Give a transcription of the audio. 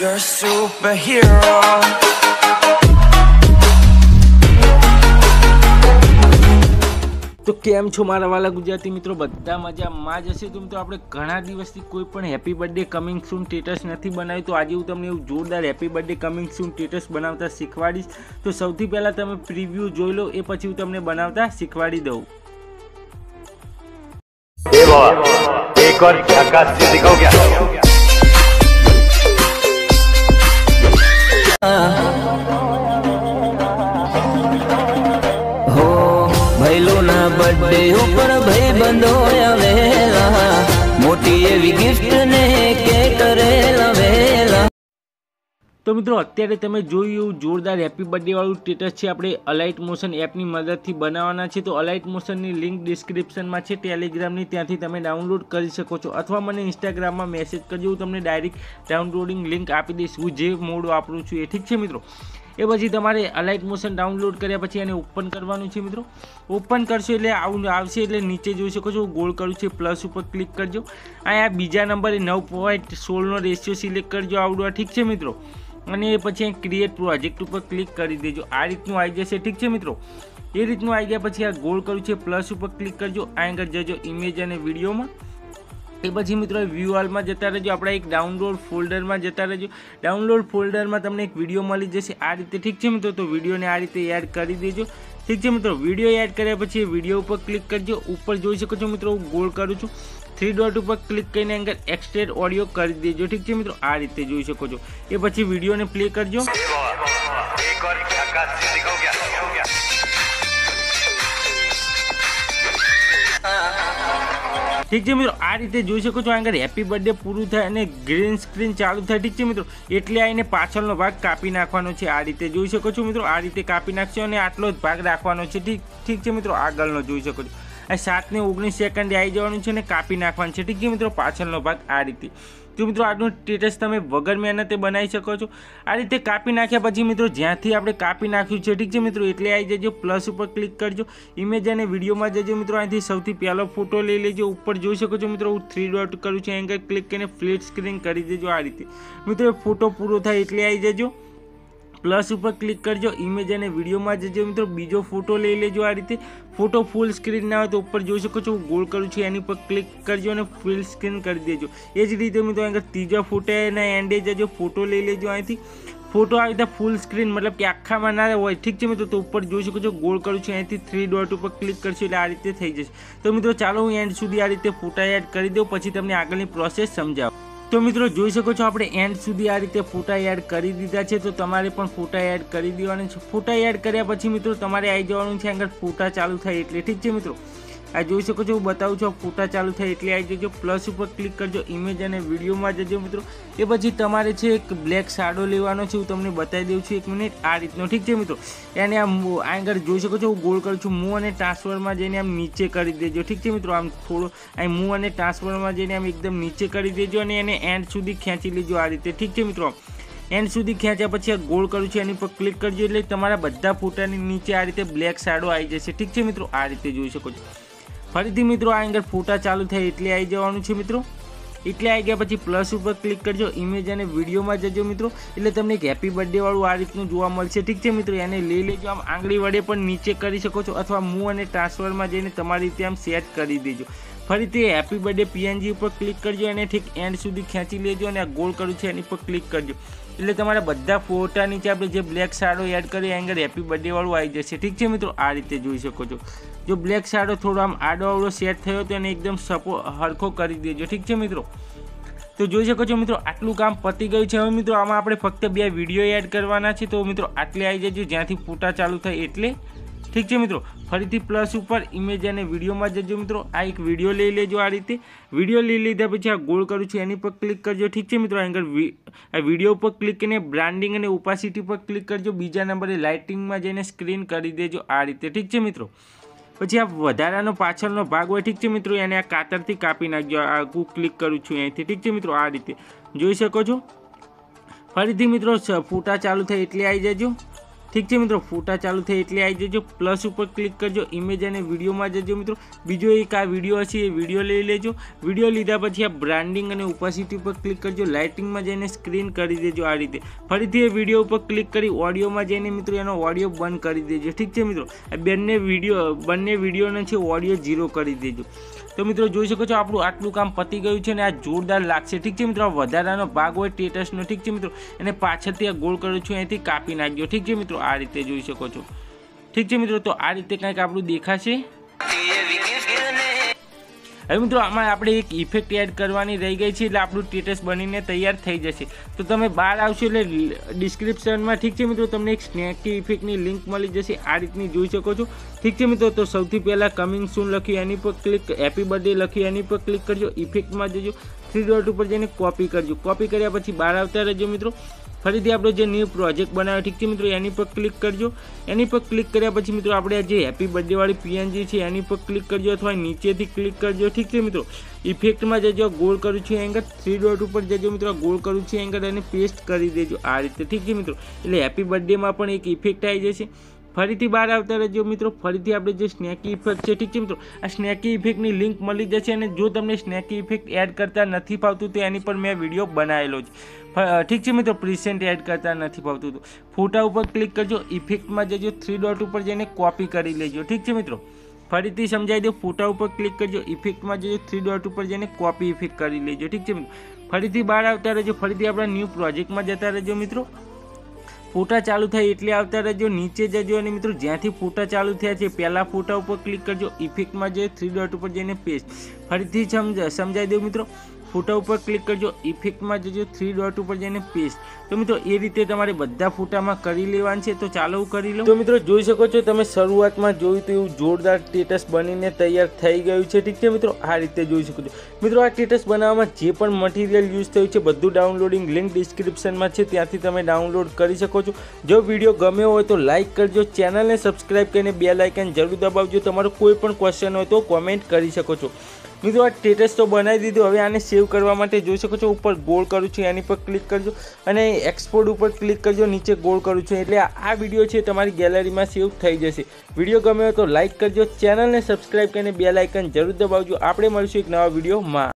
You're a superhero. तो केम छो मारा वाला गुजराती मित्रों, बधा मजा में जशे तुम। तो आपणे घणा दिवसथी कोईपण happy birthday coming soon status नहीं बनाव्यु, तो आज हूँ तमने एवं जोरदार happy birthday coming soon status बनावता शीखवाड़ीश। तो सौथी पहला तमे प्रीव्यू जोई लो, ए पछी हूँ तमने बनावता शीखवाड़ी दऊं। एक और झकास से दिखाओ क्या बर्थडे ऊपर भाई बंदो आवेला मोटी एवी गिफ्ट ने के करेला वेला। तो मित्रों अत्यारे तमे जोयुं जोरदार हैप्पी बर्थडे वाळुं स्टेटस छे आपणे अलाइट मोशन एपनी मददथी बनाववाना छे। तो अलाइट मोशननी लिंक डिस्क्रिप्शनमां छे टेलिग्रामनी, त्यांथी तमे डाउनलोड करी शको छो अथवा मने इंस्टाग्राममां मेसेज करजो, हुं तमने डायरेक्ट डाउनलोडिंग लिंक आपी दईश, हुं जे मोड वापरू छुं ए। ठीक छे मित्रों, ए पछी तमारे अलाइट मोशन डाउनलोड कर्या पछी आने ओपन करवानुं छे। मित्रों ओपन करशो एटले आवुं आवशे, एटले नीचे जोई शको छो गोल करूं छे प्लस उपर क्लिक करजो। आ बीजा नंबरे 9.16 नो रेशियो सिलेक्ट करजो आवडो। ठीक छे मित्रों, अने पछी क्रिएट प्रोजेक्ट पर क्लिक करी देजो। आ रीतनु आई जशे। ठीक छे मित्रों, ए रीतनु आई गया पछी आ गोल करूं छे प्लस उपर क्लिक करजो। आ अंदर जजो इमेज अने विडियो में। ए पछी मित्रों व्यू ऑल में जता रहो, अपना एक डाउनलोड फोल्डर में जता रहो। डाउनलोड फोल्डर में तमने एक विडियो मिली जैसे आ रीते। ठीक है मित्रों, तो विडियो ने आ रीते एड कर दीजिए। ठीक है मित्रों, विडियो एड कर्या पछी विडियो पर क्लिक करजो। ऊपर जोई शको छो मित्रों, गोल करूँ छूँ 3 डॉट पर क्लिक करीने अंदर एक्सट्रेड ऑडियो कर दीजिए। ठीक है मित्रों, आ रीते जोई शको छो। ए पछी विडियो ने प्ले करजो। ठीक है मित्रों, आ रीते जोई शको छो आंगळ हैप्पी बर्थडे पूरुं थाय अने ग्रीन स्क्रीन चालू थाय। ठीक है मित्रों, एटले आने पाछळनो भाग कापी नाखवानो छे। आ रीते जोई शको छो मित्रों, आ रीते कापी नाखशो अने आटलो ज भाग राखवानो छे। ठीक है मित्रों, आगळनो जोई शको छो आ 7:19 आई जवानुं छे अने कापी नाखवानुं छे। ठीक है मित्रों, पाछळनो भाग आ रीते। तो मित्रों आटलुं स्टेटस तमे वगर मेहनते बनावी शको छो। आ रीते कापी नाख्या पछी मित्रों ज्यांथी आपणे कापी नाख्युं छे। ठीक छे मित्रों, एटले आई जजो प्लस उपर क्लिक करजो। इमेज अने विडियोमां जजो मित्रों, आंथी सौथी पहेलो फोटो लई लेजो। उपर जोई शको छो मित्रों, 3 डॉट करूं छुं एंगल क्लिक करीने फ्लेट स्क्रीन करी देजो। आ रीते मित्रों फोटो पूरो थाय एटले आई जजो प्लस उपर क्लिक करजो। इमेज अने विडियो में जजो मित्रों, बीजो फोटो लई लेजो। आ रीते फोटो फूल स्क्रीन ना होय तो उपर जोई शको छो गोल करूं छुं एनी पर क्लिक करजो अने फूल स्क्रीन करी देजो। ए ज रीते मित्रों आंगळ तीजा फोटाना एंडे जजो फोटो लई लेजो। आंथी फोटो आ रीते फूल स्क्रीन मतलब कि आखा में ना होय। ठीक छे मित्रों, तो उपर जोई शको छो गोल करूं छुं एनी 3 डॉट पर क्लिक करशो एटले आ रीते थई जशे। तो मित्रों चालो हूँ एंड सुधी आ रीते फोटा एड करी दऊं, पछी तमने आगळनी प्रोसेस समजावुं। तो मित्रों जोई शको छो आपणे एंड सुधी आ रीते फोटा एड करी दीधा छे। तो तमारे पण फोटा एड करी देवाना छे। फोटा एड कर्या पछी मित्रों तमारे आई जवानुं छे आंगळ फोटा चालू थाय एटले। ठीक छे मित्रों, आ जोई शको छो बतावुं छुं फोटा चालू थाय एटले आई जजो प्लस उपर क्लिक करजो। इमेज अने विडियो में जजो मित्रों, ए पछी तमारे छे एक ब्लेक शाडो लेवानो छे। हुं तमने बतावी दऊं छुं 1 मिनिट आ रीतनो। ठीक छे मित्रों, एने आम आंगळ जोई शको छो गोल करूं छुं मूव अने ट्रांसफर में जईने आम नीचे करी देजो। ठीक छे मित्रों, आम थोड़ो आ मूव अने ट्रांसफर में जईने आम एकदम नीचे करी देजो अने एने एंड सुधी खेंची लेजो। आ रीते ठीक छे मित्रों, एंड सुधी खेंच्या पछी गोल करूं छुं एनी पर क्लिक करजो एटले तमारा बधा फोटानी नीचे आ रीते ब्लेक शाडो आई जशे। ठीक छे मित्रों, आ रीते जोई शको छो। फरीथी मित्रों आ आंगळ फोटा चालू थाय एटले आई जवानुं छे। मित्रों एटले आई गया पछी प्लस उपर क्लिक करजो। इमेज अने विडियो में जजो मित्रों एटले तमने एक हैप्पी बर्थडे वाळुं आ रीतनुं जोवा मळशे। ठीक छे मित्रों, एने लई लेजो आम आंगळी वडे पण नीचे करी शको छो अथवा मूव अने ट्रांसफर में जईने तमारी रीते आम सेट करी देजो। फरीथी हैप्पी बर्थडे पीएनजी उपर क्लिक करजो, एने ठीक एंड सुधी खेंची लेजो अने आ गोल करूं छे एनी पर क्लिक करजो एटले तमारा बधा फोटा नीचे आपणे जे ब्लेक शाडो एड करी आंगळ हैप्पी बर्थडे वाळुं आई जशे। ठीक छे मित्रों, आ रीते जोई शको छो। जो ब्लेक शाडो थोड़ो आम आडो आवडो सेट थयो तो एने एकदम सपो हरखो करी देजो। ठीक है मित्रों, तो जोई शको छो मित्रों आटलुं काम पती गयुं छे। हवे मित्रों आमां आपणे फक्त 2 विडियो एड करवाना छे। तो मित्रों आटले आई जजो ज्यांथी फोटा चालू थाय एटले। ठीक है मित्रों, फरीथी प्लस उपर इमेज अने विडियो में जजो मित्रों आ एक विडियो लई लेजो। आ रीते विडियो लई लीधा पछी आ गोल करूं छुं एनी पर क्लिक करजो। ठीक है मित्रों, आ विडियो पर क्लिक करीने ब्रांडिंग अने ओपासिटी पर क्लिक करजो। बीजा नंबरे लाइटिंग में जईने स्क्रीन करी देजो। आ रीते ठीक है मित्रों, पछी आ वधारानो पाछळनो भाग होय। ठीक छे मित्रों, एने आ कातरथी कापी नाखजो। आ कु क्लिक करूं छुं अहींथी। ठीक छे मित्रों, आ रीते जोई शको छो। फरीथी मित्रों फोटा चालू थाय एटले आई जजो। ठीक है मित्रों, फोटा चालू थे एटले आई जजो, प्लस पर क्लिक करजो, इमेज अने विडियो में जजो। मित्रों बीजो एक आ विडियो छे, विडियो लई लेजो। विडियो लीधा पछी आ ब्रांडिंग अने ओपेसिटी पर क्लिक करजो, लाइटिंग में जईने स्क्रीन करी देजो आ रीते। फरीथी ए विडियो पर क्लिक करी ऑडियो में जईने मित्रों एनो ऑडियो बंद करी देजो। ठीक है मित्रों, आ बंने विडियोने छे ऑडियो जीरो करी देजो। तो मित्रों जोई शको छो आपणुं आटलुं काम पती गयुं छे अने आ जोरदार लागशे। ठीक है मित्रों, वधारानो भाग होय टेटसनो। ठीक है मित्रों, एने पाछळथी आ गोल कर्यो छो एथी कापी नाखजो। ठीक है मित्रों, आ रीते जोई शको छो। ठीक है मित्रों, तो आ रीते कंईक आपणुं देखाशे। हवे मित्रों आमां आपणे एक इफेक्ट एड करवानी रही गई है, एटले आपणुं स्टेटस बनीने तैयार थई जशे। तो तमे बार आवशो एटले डिस्क्रिप्शन में, ठीक है मित्रों, तमने एक स्नेकी इफेक्टनी लिंक मळी जशे। आ रीतनी जोई शको छो। ठीक है मित्रों, तो सौथी पहला कमिंग सून लख्युं एनी पर क्लिक, हैप्पी बर्थडे लख्युं एनी पर क्लिक करजो। इफेक्ट में जजो, थ्री डॉट पर जईने कॉपी करजो। कॉपी कर्या पछी बहार आवता रहेजो मित्रों। फरीथी आपणो जे न्यू प्रोजेक्ट बनाव्यो, ठीक है मित्रों, एनी पर क्लिक करजो। एनी पर क्लिक कर्या पछी मित्रों आपणे जे हैप्पी बर्थडे वाली पीएनजी छे एनी पर क्लिक करजो अथवा नीचेथी क्लिक करजो। ठीक है मित्रों, इफेक्ट में जजो, गोल करूँ छुं एंगल, थ्री डॉट पर जजो मित्रों, गोल करूँ छुं एंगल अने पेस्ट करी देजो आ रीते। ठीक है मित्रों, एटले हैप्पी बर्थडे में पण एक इफेक्ट आई जशे। फरीथी बहार आवता रहेजो मित्रों। फरीथी आपणे जे स्नेकी इफेक्ट छे, ठीक है मित्रों, आ स्नेकी इफेक्टनी लिंक मळी जशे। अने जो तमने स्नेकी इफेक्ट एड करता नथी फावतुं तो एनी पर मैं विडियो बनावेलो छे। ठीक है मित्रों, प्रीसेंट एड करता नहीं पावत तो फोटा पर क्लिक करजो। इफेक्ट में जजो, थ्री डॉट पर जाइने कॉपी कर लेजो। ठीक है मित्रों, फरीथी समझाई दो, फोटा पर क्लिक करजो। इफेक्ट में जजो, थ्री डॉट पर जाइने कॉपी इफेक्ट कर लेजो। ठीक है मित्रों, फरीथी बहार आवता रहेजो। फरीथी आपणा न्यू प्रोजेक्ट में जता रहेजो मित्रों। फोटा चालू थाय एटले आवता रहेजो, नीचे जजो अने मित्रों ज्यांथी फोटा चालू थया छे पहला फोटा पर क्लिक करजो। इफेक्ट में जजो, थ्री डॉट पर जाइने पेस्ट। फरीथी समझाई दो मित्रों, फोटा पर क्लिक करजो। इफेक्ट में जजो, थ्री डॉट पर जाइने पेस्ट। तो मित्रों ए रीते तमारे बधा फोटा में करी लेवानुं छे। तो चालो करी लो। तो मित्रों जोई शको छो तमे शरूआत में जोयुं तो एवुं जोरदार स्टेटस बनीने तैयार थई गयुं छे। ठीक है मित्रों, आ रीते जोई शको छो। मित्रों आ स्टेटस बनाववामां जे पण मटीरियल यूज थयुं छे बधुं डाउनलोडिंग लिंक डिस्क्रिप्शन में छे, त्यांथी तमे डाउनलोड करी शको छो। जो विडियो गम्यो होय तो लाइक करजो, चेनल ने सब्सक्राइब करीने बेल आइकन जरूर दबावजो। तमारो कोई पण क्वेश्चन होय तो कमेंट करी शको छो। मित्रों आ स्टेटस तो बनावी दीधुं, हवे आने सेव करवा माटे जोई शको छो उपर गोल करूं छुं एनी पर क्लिक करजो अने एक्सपोर्ट पर क्लिक करजो, नीचे गोल करूं छुं एटले आ विडियो छे तमारी गैलरी में सेव थई जशे। विडियो गम्यो तो लाइक करजो, चेनल ने सब्सक्राइब करीने बेल आइकन जरूर दबावजो। आपणे मळीशुं एक नवा विडियो में।